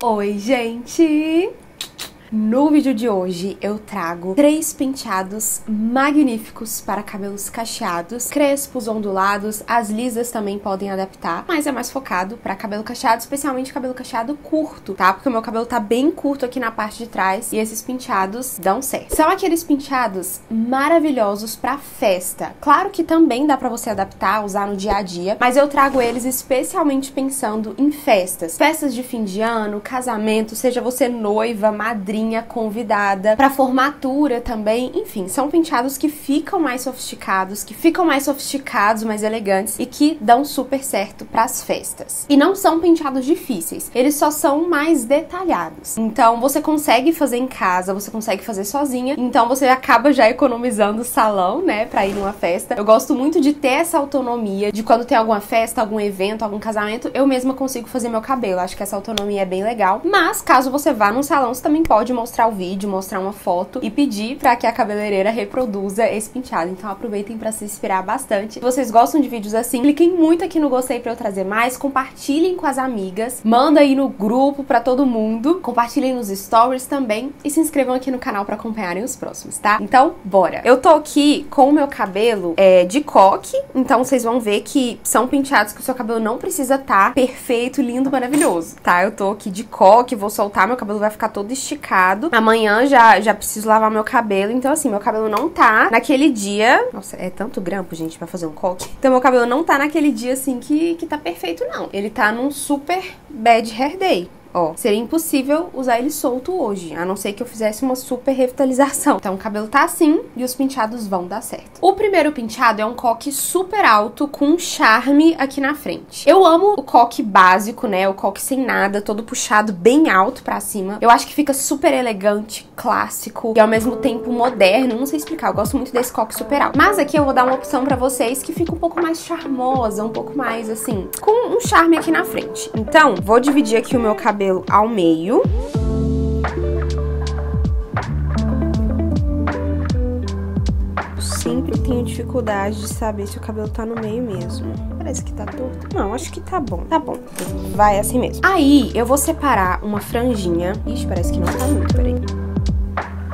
Oi, gente! No vídeo de hoje eu trago 3 penteados magníficos para cabelos cacheados, crespos, ondulados, as lisas também podem adaptar, mas é mais focado para cabelo cacheado, especialmente cabelo cacheado curto, tá? Porque o meu cabelo tá bem curto aqui na parte de trás e esses penteados dão certo. São aqueles penteados maravilhosos para festa. Claro que também dá para você adaptar, usar no dia a dia, mas eu trago eles especialmente pensando em festas. Festas de fim de ano, casamento, seja você noiva, madrinha, convidada, para formatura também, enfim, são penteados que ficam mais sofisticados, mais elegantes e que dão super certo para as festas. E não são penteados difíceis, eles só são mais detalhados. Então você consegue fazer em casa, você consegue fazer sozinha, então você acaba já economizando salão, né, para ir numa festa. Eu gosto muito de ter essa autonomia de quando tem alguma festa, algum evento, algum casamento, eu mesma consigo fazer meu cabelo. Acho que essa autonomia é bem legal. Mas caso você vá num salão, você também pode mostrar o vídeo, mostrar uma foto e pedir para que a cabeleireira reproduza esse penteado. Então aproveitem para se inspirar bastante. Se vocês gostam de vídeos assim, cliquem muito aqui no gostei para eu trazer mais, compartilhem com as amigas, manda aí no grupo para todo mundo, compartilhem nos stories também e se inscrevam aqui no canal para acompanharem os próximos, tá? Então, bora! Eu tô aqui com o meu cabelo de coque, então vocês vão ver que são penteados que o seu cabelo não precisa tá perfeito, lindo, maravilhoso, tá? Eu tô aqui de coque, vou soltar, meu cabelo vai ficar todo esticado. Amanhã já preciso lavar meu cabelo, então assim, meu cabelo não tá naquele dia... Nossa, é tanto grampo, gente, pra fazer um coque. Então meu cabelo não tá naquele dia, assim, que tá perfeito, não. Ele tá num super bad hair day. Ó, seria impossível usar ele solto hoje, a não ser que eu fizesse uma super revitalização. Então o cabelo tá assim e os penteados vão dar certo. O primeiro penteado é um coque super alto com charme aqui na frente. Eu amo o coque básico, né, o coque sem nada, todo puxado bem alto pra cima. Eu acho que fica super elegante, clássico e ao mesmo tempo moderno, não sei explicar, eu gosto muito desse coque super alto. Mas aqui eu vou dar uma opção pra vocês que fica um pouco mais charmosa, um pouco mais assim, com um charme aqui na frente. Então vou dividir aqui o meu cabelo ao meio. Eu sempre tenho dificuldade de saber se o cabelo tá no meio mesmo. Parece que tá torto. Não, acho que tá bom. Tá bom. Vai assim mesmo. Aí eu vou separar uma franjinha. Ixi, parece que não tá muito, peraí.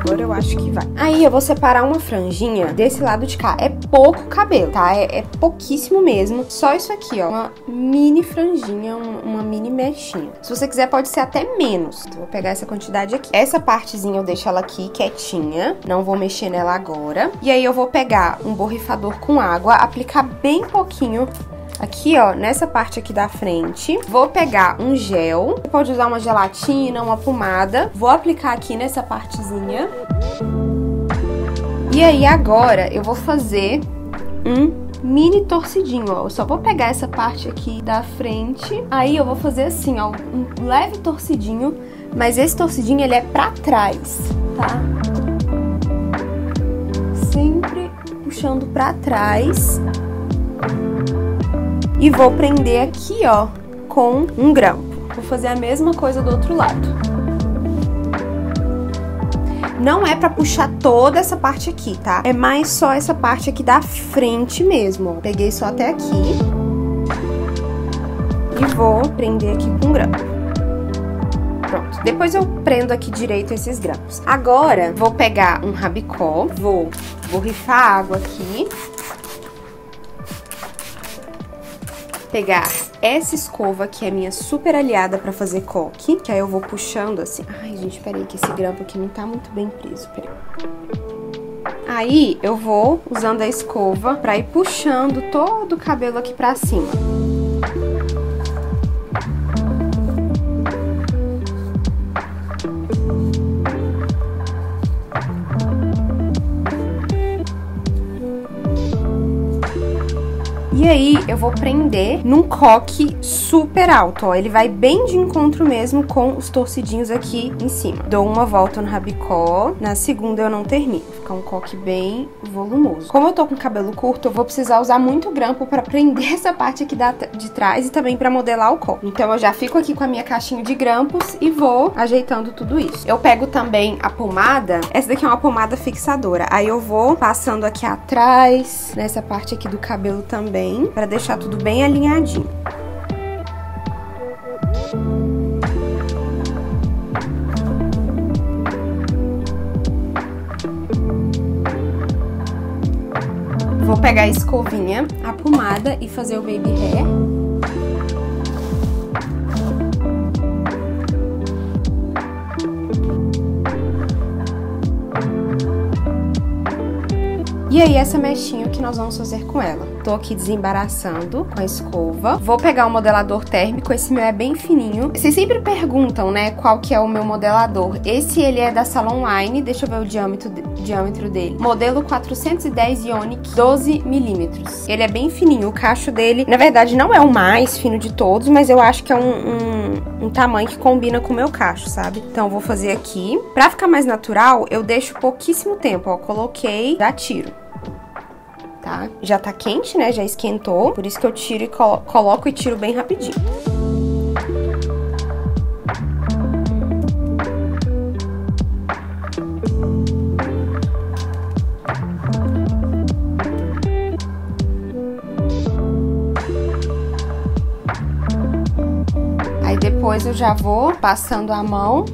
Agora eu acho que vai. Aí eu vou separar uma franjinha desse lado de cá. É pouco cabelo, tá? É pouquíssimo mesmo. Só isso aqui, ó. Uma mini franjinha, uma mini mechinha. Se você quiser, pode ser até menos. Então, vou pegar essa quantidade aqui. Essa partezinha eu deixo ela aqui quietinha. Não vou mexer nela agora. E aí eu vou pegar um borrifador com água, aplicar bem pouquinho... Aqui, ó, nessa parte aqui da frente. Vou pegar um gel. Você pode usar uma gelatina, uma pomada. Vou aplicar aqui nessa partezinha. E aí agora eu vou fazer um mini torcidinho, ó. Eu só vou pegar essa parte aqui da frente. Aí eu vou fazer assim, ó, um leve torcidinho. Mas esse torcidinho, ele é pra trás, tá? Sempre puxando pra trás. E vou prender aqui, ó, com um grampo. Vou fazer a mesma coisa do outro lado. Não é pra puxar toda essa parte aqui, tá? É mais só essa parte aqui da frente mesmo. Peguei só até aqui. E vou prender aqui com um grampo. Pronto. Depois eu prendo aqui direito esses grampos. Agora, vou pegar um rabicó. Vou borrifar água aqui. Pegar essa escova, que é minha super aliada pra fazer coque, que aí eu vou puxando assim. Ai, gente, peraí, que esse grampo aqui não tá muito bem preso, peraí. Aí eu vou usando a escova pra ir puxando todo o cabelo aqui pra cima. E aí eu vou prender num coque super alto, ó, ele vai bem de encontro mesmo com os torcidinhos aqui em cima. Dou uma volta no rabicó, na segunda eu não termino, fica um coque bem volumoso. Como eu tô com cabelo curto, eu vou precisar usar muito grampo pra prender essa parte aqui de trás e também pra modelar o coque. Então eu já fico aqui com a minha caixinha de grampos e vou ajeitando tudo isso. Eu pego também a pomada, essa daqui é uma pomada fixadora, aí eu vou passando aqui atrás, nessa parte aqui do cabelo também, para deixar tudo bem alinhadinho. Vou pegar a escovinha, a pomada e fazer o baby hair. E aí essa mechinha que nós vamos fazer com ela. Tô aqui desembaraçando com a escova. Vou pegar o modelador térmico, esse meu é bem fininho. Vocês sempre perguntam, né, qual que é o meu modelador. Esse, ele é da Salon Line, deixa eu ver o diâmetro dele. Modelo 410 Ionic, 12 mm. Ele é bem fininho, o cacho dele, na verdade, não é o mais fino de todos, mas eu acho que é um tamanho que combina com o meu cacho, sabe? Então, vou fazer aqui. Pra ficar mais natural, eu deixo pouquíssimo tempo, ó. Coloquei, já tiro. Tá? Já tá quente, né? Já esquentou. Por isso que eu tiro e coloco e tiro bem rapidinho. Aí depois eu já vou passando a mão.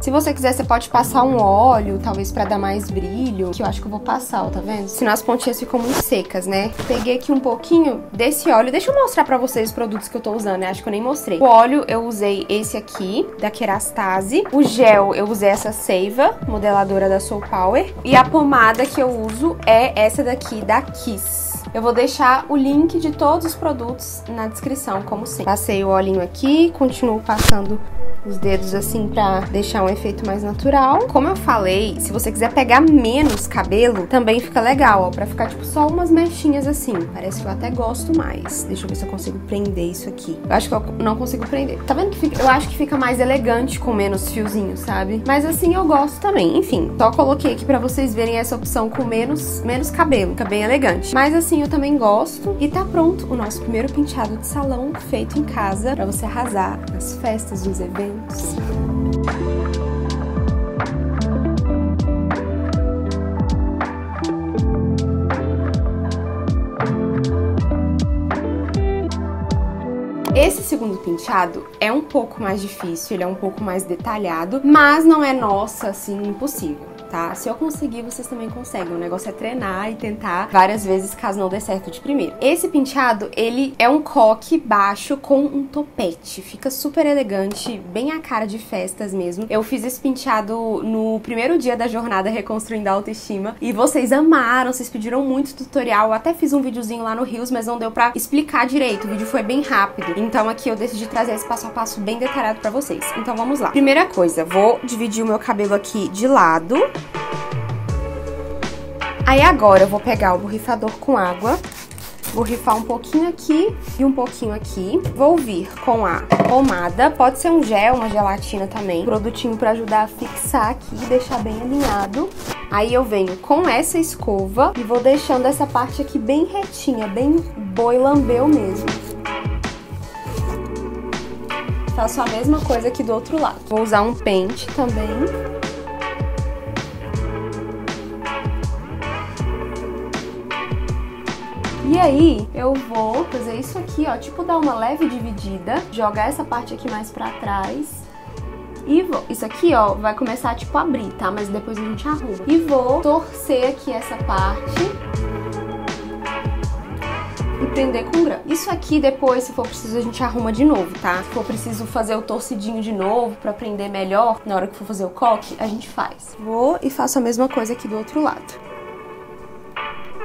Se você quiser, você pode passar um óleo, talvez pra dar mais brilho, que eu acho que eu vou passar, ó, tá vendo? Senão as pontinhas ficam muito secas, né? Peguei aqui um pouquinho desse óleo, deixa eu mostrar pra vocês os produtos que eu tô usando, né? Acho que eu nem mostrei. O óleo, eu usei esse aqui, da Kerastase. O gel, eu usei essa seiva, modeladora da Soul Power. E a pomada que eu uso é essa daqui, da Kiss. Eu vou deixar o link de todos os produtos na descrição, como sempre. Passei o olhinho aqui, continuo passando os dedos assim pra deixar um efeito mais natural. Como eu falei, se você quiser pegar menos cabelo, também fica legal, ó, pra ficar tipo só umas mechinhas assim. Parece que eu até gosto mais. Deixa eu ver se eu consigo prender isso aqui. Eu acho que eu não consigo prender. Tá vendo que fica? Eu acho que fica mais elegante com menos fiozinhos, sabe? Mas assim eu gosto também. Enfim, só coloquei aqui pra vocês verem essa opção com menos cabelo. Fica bem elegante. Mas assim eu também gosto. E tá pronto o nosso primeiro penteado de salão feito em casa pra você arrasar nas festas, nos eventos. Esse segundo penteado é um pouco mais difícil, ele é um pouco mais detalhado, mas não é, nossa, assim, impossível. Tá? Se eu conseguir, vocês também conseguem. O negócio é treinar e tentar várias vezes, caso não dê certo de primeira. Esse penteado, ele é um coque baixo com um topete. Fica super elegante, bem a cara de festas mesmo. Eu fiz esse penteado no primeiro dia da jornada Reconstruindo a Autoestima e vocês amaram, vocês pediram muito tutorial. Eu até fiz um videozinho lá no Reels, mas não deu pra explicar direito. O vídeo foi bem rápido. Então aqui eu decidi trazer esse passo a passo bem detalhado pra vocês. Então vamos lá. Primeira coisa, vou dividir o meu cabelo aqui de lado. Aí agora eu vou pegar o borrifador com água, borrifar um pouquinho aqui e um pouquinho aqui. Vou vir com a pomada, pode ser um gel, uma gelatina também, um produtinho pra ajudar a fixar aqui e deixar bem alinhado. Aí eu venho com essa escova e vou deixando essa parte aqui bem retinha, bem boi lambeu mesmo. Faço a mesma coisa aqui do outro lado. Vou usar um pente também. E aí, eu vou fazer isso aqui, ó, tipo dar uma leve dividida, jogar essa parte aqui mais pra trás e vou... Isso aqui, ó, vai começar, tipo, a abrir, tá? Mas depois a gente arruma. E vou torcer aqui essa parte e prender com grama. Isso aqui depois, se for preciso, a gente arruma de novo, tá? Se for preciso fazer o torcidinho de novo pra prender melhor, na hora que for fazer o coque, a gente faz. Vou e faço a mesma coisa aqui do outro lado.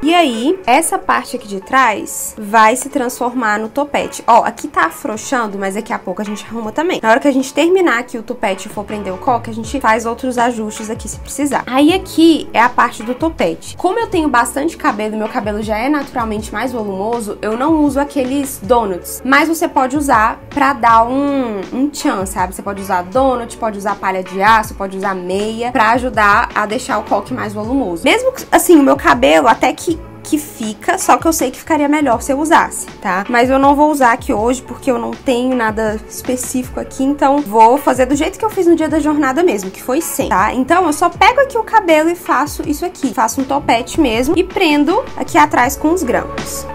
E aí, essa parte aqui de trás vai se transformar no topete. Ó, aqui tá afrouxando, mas daqui a pouco a gente arruma também. Na hora que a gente terminar aqui o topete e for prender o coque, a gente faz outros ajustes aqui se precisar. Aí aqui é a parte do topete. Como eu tenho bastante cabelo, meu cabelo já é naturalmente mais volumoso, eu não uso aqueles donuts. Mas você pode usar pra dar um tchan, sabe? Você pode usar donut, pode usar palha de aço, pode usar meia, pra ajudar a deixar o coque mais volumoso. Mesmo assim, o meu cabelo até que fica, só que eu sei que ficaria melhor se eu usasse, tá? Mas eu não vou usar aqui hoje, porque eu não tenho nada específico aqui, então vou fazer do jeito que eu fiz no dia da jornada mesmo, que foi sem, tá? Então eu só pego aqui o cabelo e faço isso aqui, faço um topete mesmo e prendo aqui atrás com os grampos.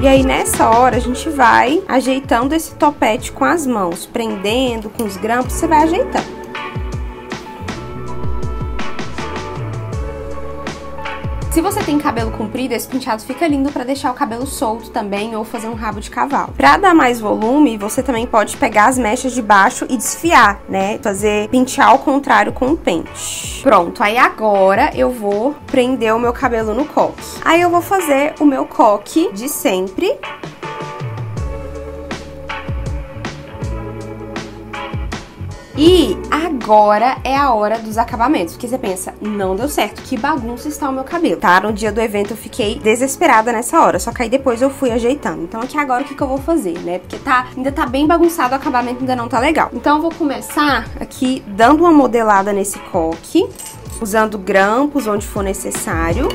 E aí nessa hora a gente vai ajeitando esse topete com as mãos, prendendo com os grampos, você vai ajeitando. Se você tem cabelo comprido, esse penteado fica lindo pra deixar o cabelo solto também ou fazer um rabo de cavalo. Pra dar mais volume, você também pode pegar as mechas de baixo e desfiar, né? Fazer pentear ao contrário com o pente. Pronto, aí agora eu vou prender o meu cabelo no coque. Aí eu vou fazer o meu coque de sempre. E agora é a hora dos acabamentos, porque você pensa, não deu certo, que bagunça está o meu cabelo, tá? No dia do evento eu fiquei desesperada nessa hora, só que aí depois eu fui ajeitando. Então aqui agora o que eu vou fazer, né? Porque tá, ainda tá bem bagunçado, o acabamento ainda não tá legal. Então eu vou começar aqui dando uma modelada nesse coque, usando grampos onde for necessário.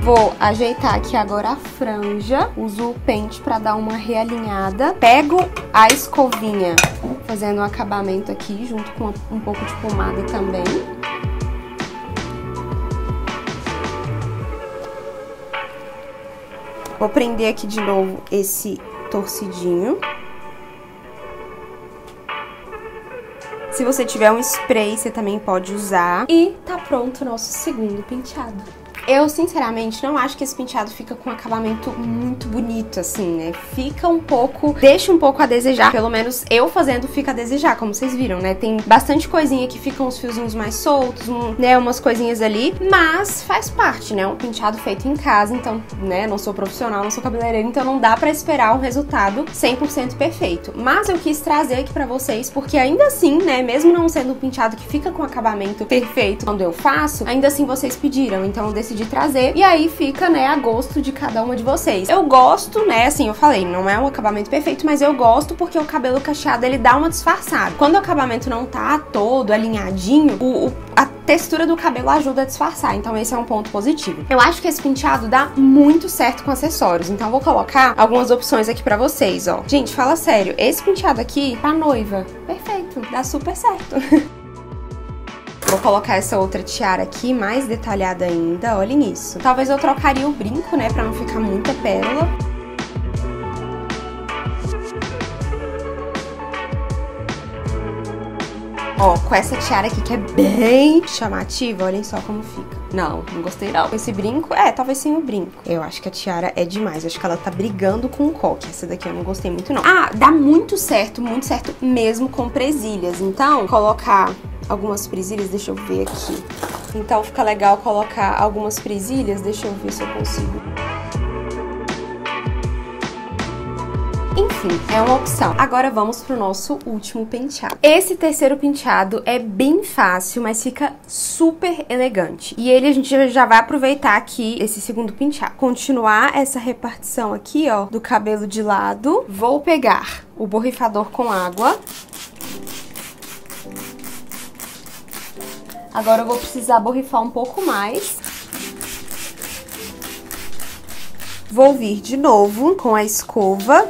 Vou ajeitar aqui agora a franja, uso o pente pra dar uma realinhada, pego a escovinha, fazendo um acabamento aqui junto com um pouco de pomada também. Vou prender aqui de novo esse torcidinho. Se você tiver um spray, você também pode usar. E tá pronto o nosso segundo penteado. Eu, sinceramente, não acho que esse penteado fica com um acabamento muito bonito, assim, né? Fica um pouco... deixa um pouco a desejar. Pelo menos eu fazendo fica a desejar, como vocês viram, né? Tem bastante coisinha que ficam os fiozinhos mais soltos, né? Umas coisinhas ali. Mas faz parte, né? Um penteado feito em casa, então, né? Não sou profissional, não sou cabeleireira, então não dá pra esperar um resultado 100% perfeito. Mas eu quis trazer aqui pra vocês, porque ainda assim, né? Mesmo não sendo um penteado que fica com acabamento perfeito quando eu faço, ainda assim vocês pediram, então eu decidi de trazer, e aí fica, né, a gosto de cada uma de vocês. Eu gosto, né, assim, eu falei, não é um acabamento perfeito, mas eu gosto porque o cabelo cacheado, ele dá uma disfarçada. Quando o acabamento não tá todo alinhadinho, a textura do cabelo ajuda a disfarçar, então esse é um ponto positivo. Eu acho que esse penteado dá muito certo com acessórios, então eu vou colocar algumas opções aqui pra vocês, ó. Gente, fala sério, esse penteado aqui, pra noiva, perfeito, dá super certo. Vou colocar essa outra tiara aqui, mais detalhada ainda, olhem isso. Talvez eu trocaria o brinco, né, pra não ficar muita pérola. Ó, com essa tiara aqui que é bem chamativa, olhem só como fica. Não, não gostei não. Esse brinco, talvez sem o brinco. Eu acho que a tiara é demais, eu acho que ela tá brigando com o coque. Essa daqui eu não gostei muito não. Ah, dá muito certo mesmo com presilhas. Então, colocar algumas presilhas, deixa eu ver aqui. Então fica legal colocar algumas presilhas, deixa eu ver se eu consigo. Enfim, é uma opção. Agora vamos pro nosso último penteado. Esse terceiro penteado é bem fácil, mas fica super elegante. E ele a gente já vai aproveitar aqui esse segundo penteado. Continuar essa repartição aqui, ó, do cabelo de lado. Vou pegar o borrifador com água. Agora eu vou precisar borrifar um pouco mais. Vou vir de novo com a escova.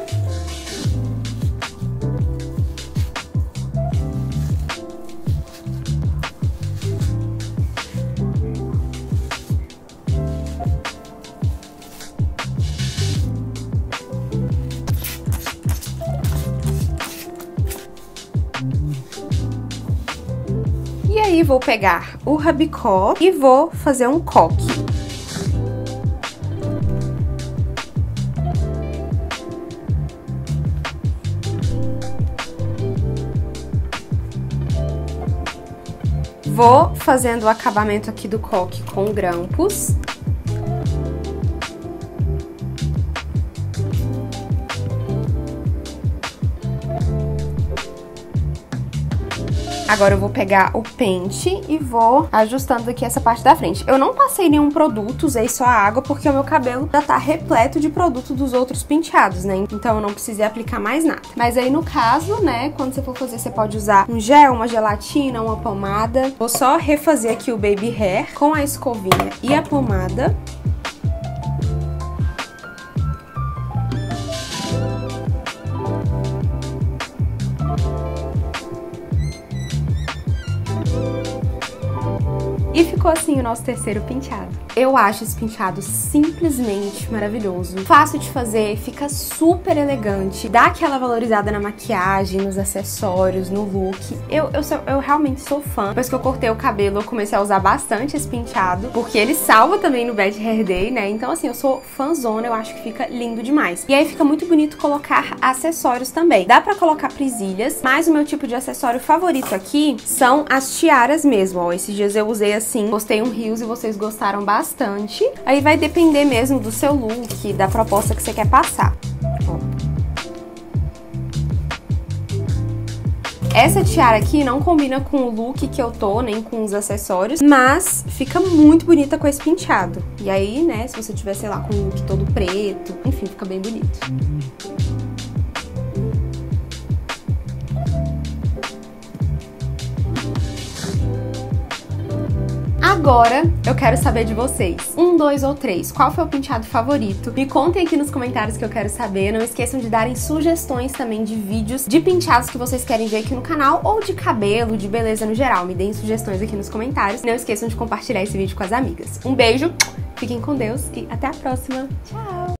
E vou pegar o rabicó e vou fazer um coque. Vou fazendo o acabamento aqui do coque com grampos. Agora eu vou pegar o pente e vou ajustando aqui essa parte da frente. Eu não passei nenhum produto, usei só a água, porque o meu cabelo já tá repleto de produto dos outros penteados, né? Então eu não precisei aplicar mais nada. Mas aí no caso, né, quando você for fazer, você pode usar um gel, uma gelatina, uma pomada. Vou só refazer aqui o baby hair com a escovinha e a pomada. E ficou assim o nosso terceiro penteado. Eu acho esse penteado simplesmente maravilhoso. Fácil de fazer, fica super elegante, dá aquela valorizada na maquiagem, nos acessórios, no look. Eu realmente sou fã. Depois que eu cortei o cabelo, eu comecei a usar bastante esse penteado, porque ele salva também no Bad Hair Day, né? Então, assim, eu sou fãzona, eu acho que fica lindo demais. E aí fica muito bonito colocar acessórios também. Dá pra colocar presilhas, mas o meu tipo de acessório favorito aqui são as tiaras mesmo, ó. Esses dias eu usei assim, postei um reels e vocês gostaram bastante. Aí vai depender mesmo do seu look, da proposta que você quer passar. Essa tiara aqui não combina com o look que eu tô, nem com os acessórios, mas fica muito bonita com esse penteado. E aí, né, se você tiver, sei lá, com um look todo preto, enfim, fica bem bonito. Agora eu quero saber de vocês, 1, 2 ou 3, qual foi o penteado favorito? Me contem aqui nos comentários que eu quero saber. Não esqueçam de darem sugestões também de vídeos de penteados que vocês querem ver aqui no canal, ou de cabelo, de beleza no geral. Me deem sugestões aqui nos comentários. Não esqueçam de compartilhar esse vídeo com as amigas. Um beijo, fiquem com Deus e até a próxima. Tchau!